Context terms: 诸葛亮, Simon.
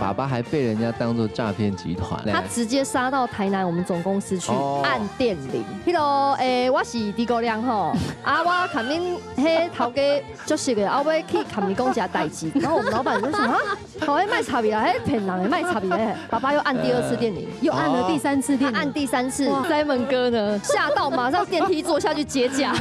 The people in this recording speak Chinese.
爸爸还被人家当做诈骗集团，他直接杀到台南我们总公司去按电铃。Hello， 我是诸葛亮吼，啊，我看恁嘿头家就是个，啊，我去看你讲一下代志。然后我们老板就说啊，好哎卖差别啊，哎骗人哎卖差别哎。爸爸又按第二次电铃，又按了第三次电铃，按第三次。Simon 哥呢吓到，马上电梯坐下去解甲。